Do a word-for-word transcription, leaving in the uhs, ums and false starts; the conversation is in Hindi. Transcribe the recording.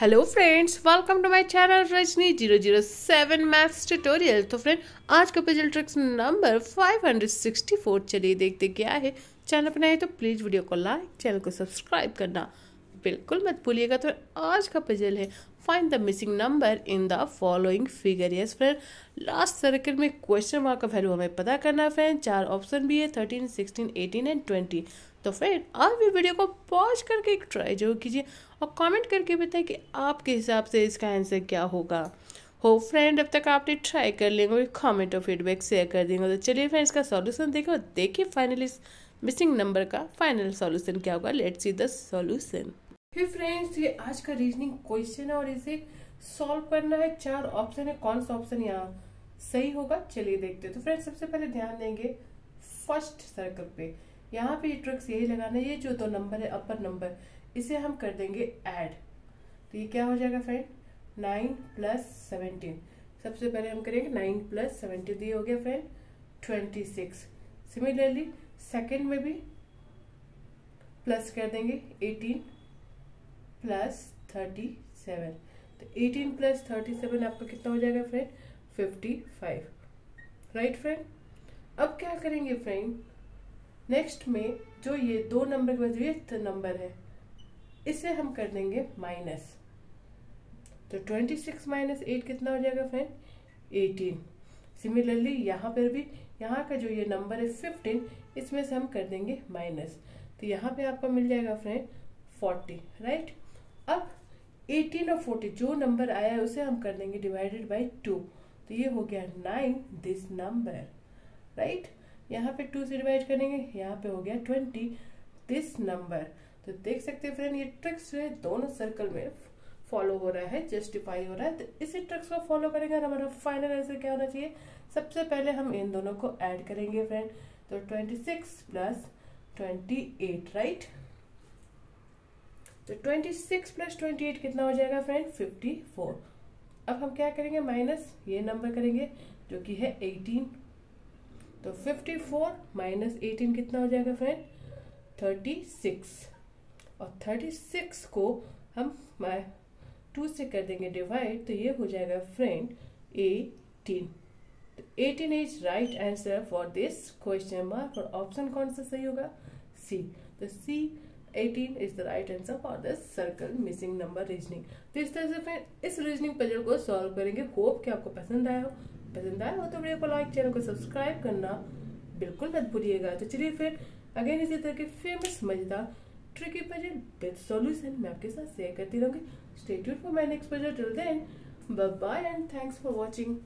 Hello friends, welcome to my channel Rajni zero zero seven maths tutorial. तो फ्रेंड, आज का puzzle tricks number five hundred sixty four, चलिए देखते क्या है। चैनल पर नए हैं तो प्लीज़ वीडियो को लाइक, चैनल को सब्सक्राइब करना बिल्कुल मत भूलिएगा। तो आज का पजल है find the missing number in the following figure. Yes friend, last circle में क्वेश्चन मार्क का वैल्यू हमें पता करना है। फ्रेंड, चार ऑप्शन भी है thirteen, sixteen, eighteen and twenty. तो फ्रेंड, आप भी वीडियो को पॉज करके एक ट्राई जरूर कीजिए और कमेंट करके बताएं कि आपके हिसाब से इसका आंसर क्या होगा। हो फ्रेंड, अब तक आपने ट्राई कर लेंगे, कमेंट और फीडबैक शेयर कर देंगे। तो चलिए फ्रेंड, इसका सॉल्यूशन देखें और देखिए फाइनली मिसिंग नंबर का फाइनल सॉल्यूशन क्या होगा। Let's see the solution. फिर फ्रेंड्स, ये आज का रीजनिंग क्वेश्चन है और इसे सॉल्व करना है। चार ऑप्शन है, कौन सा ऑप्शन यहाँ सही होगा चलिए देखते हैं। तो फ्रेंड्स, सबसे पहले ध्यान देंगे फर्स्ट सर्कल पे। यहाँ पे ट्रिक्स यही लगाना है, ये जो दो नंबर है अपर नंबर, इसे हम कर देंगे ऐड। तो ये क्या हो जाएगा फ्रेंड, नाइन प्लस सेवनटीन। सबसे पहले हम करेंगे नाइन प्लस सेवनटीन, ये हो गया friend twenty six. Similarly second में भी प्लस कर देंगे, एटीन प्लस थर्टी सेवन। तो एटीन प्लस थर्टी सेवन आपका कितना हो जाएगा friend, fifty five. Right friend, अब क्या करेंगे फ्रेंड, नेक्स्ट में जो ये दो नंबर के बाद ये नंबर है इसे हम कर देंगे माइनस। तो ट्वेंटी सिक्स माइनस एट कितना हो जाएगा फ्रेंड, एटीन। सिमिलरली यहाँ पर भी यहाँ का जो ये नंबर है फिफ्टीन, इसमें से हम कर देंगे माइनस। तो यहाँ पे आपको मिल जाएगा फ्रेंड फोर्टी। राइट, अब एटीन और फोर्टी जो नंबर आया है उसे हम कर देंगे डिवाइडेड बाई टू। तो ये हो गया नाइन दिस नंबर। राइट, यहाँ पे टू से डिवाइड करेंगे, यहाँ पे हो गया ट्वेंटी दिस नंबर। तो देख सकते हैं फ्रेंड, ये ट्रिक्स जो है दोनों सर्कल में फॉलो हो रहा है, जस्टिफाई हो रहा है। तो इसी ट्रिक्स को फॉलो करेंगे और हमारा फाइनल आंसर क्या होना चाहिए। सबसे पहले हम इन दोनों को ऐड करेंगे फ्रेंड। तो twenty six plus twenty eight. Right, तो twenty six plus twenty eight कितना हो जाएगा फ्रेंड, फिफ्टी फोर। अब हम क्या करेंगे, माइनस ये नंबर करेंगे जो कि है एटीन। तो फिफ्टी फोर माइनस एटीन कितना हो जाएगा फ्रेंड, थर्टी सिक्स। और थर्टी सिक्स को हम टू से कर देंगे डिवाइड, तो ये हो जाएगा फ्रेंड एटीन। तो eighteen is right answer for this question mark. और ऑप्शन कौन सा सही होगा, सी। तो C eighteen is the right answer for this circle missing number reasoning. तो इस तरह से फ्रेंड इस रीजनिंग पजल को सॉल्व करेंगे। होप कि आपको पसंद आया हो। पसंद आया हो तो वीडियो को लाइक, चैनल को सब्सक्राइब करना बिल्कुल मत भूलिएगा। तो चलिए फिर अगेन इसी तरह के फेमस मजेदार ट्रिकी पजल विद सॉल्यूशन मैं आपके साथ शेयर करती रहूंगी। Stay tuned for my next video. Till then, bye bye and thanks for watching.